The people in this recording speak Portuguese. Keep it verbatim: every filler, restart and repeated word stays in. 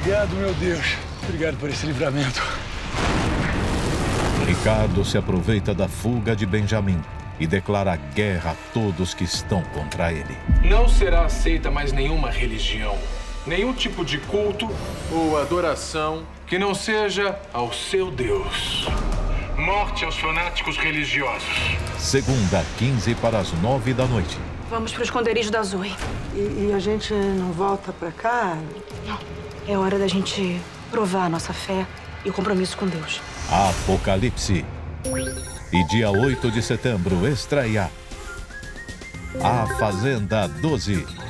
Obrigado, meu Deus. Obrigado por esse livramento. Ricardo se aproveita da fuga de Benjamim e declara guerra a todos que estão contra ele. Não será aceita mais nenhuma religião, nenhum tipo de culto ou adoração que não seja ao seu Deus. Morte aos fanáticos religiosos. Segunda, quinze para as nove da noite. Vamos para o esconderijo da Zoe. E, e a gente não volta para cá? Não. É hora da gente provar a nossa fé e o compromisso com Deus. Apocalipse. E dia oito de setembro, estreia A Fazenda doze.